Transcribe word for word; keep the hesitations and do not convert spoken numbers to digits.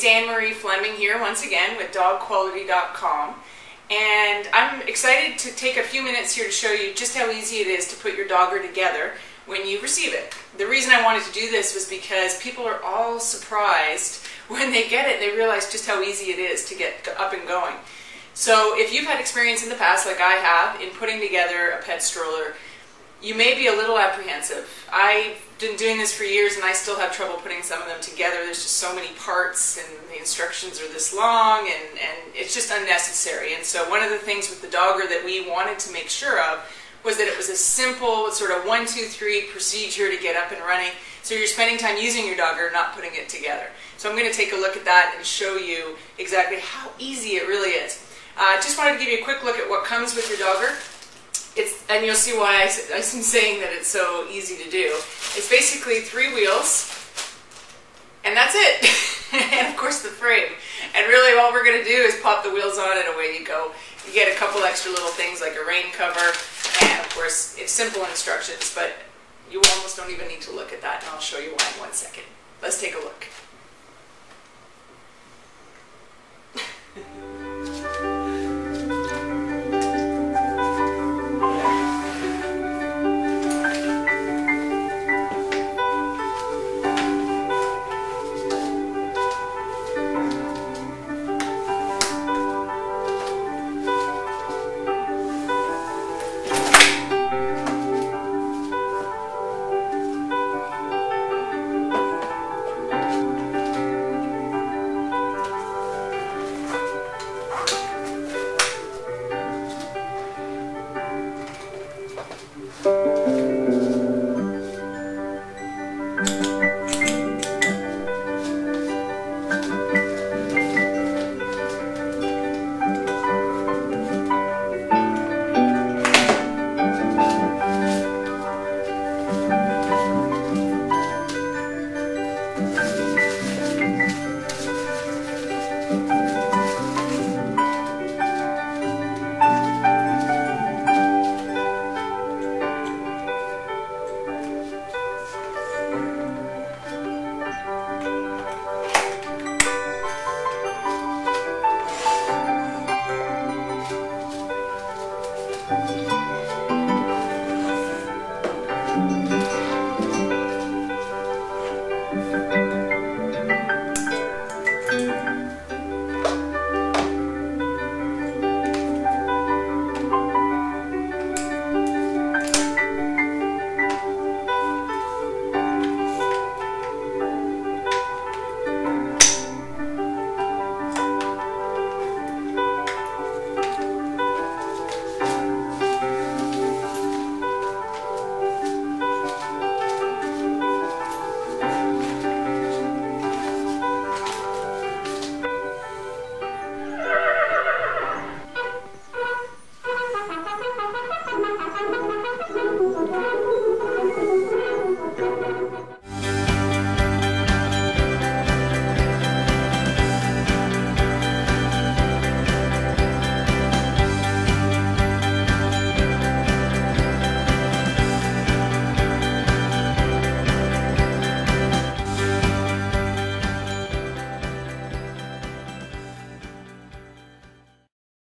It's Anne Marie Fleming here once again with dog quality dot com, and I'm excited to take a few minutes here to show you just how easy it is to put your Dogger together when you receive it. The reason I wanted to do this was because people are all surprised when they get it and they realize just how easy it is to get up and going. So if you've had experience in the past like I have in putting together a pet stroller, you may be a little apprehensive. I've been doing this for years and I still have trouble putting some of them together. There's just so many parts and the instructions are this long and, and it's just unnecessary. And so one of the things with the Dogger that we wanted to make sure of was that it was a simple sort of one, two, three procedure to get up and running. So you're spending time using your Dogger, not putting it together. So I'm going to take a look at that and show you exactly how easy it really is. I uh, just wanted to give you a quick look at what comes with your Dogger. It's, and you'll see why I'm saying that it's so easy to do. It's basically three wheels, and that's it. And of course the frame. And really all we're going to do is pop the wheels on and away you go. You get a couple extra little things like a rain cover, and of course it's simple instructions, but you almost don't even need to look at that, and I'll show you why in one second. Let's take a look. Thank you.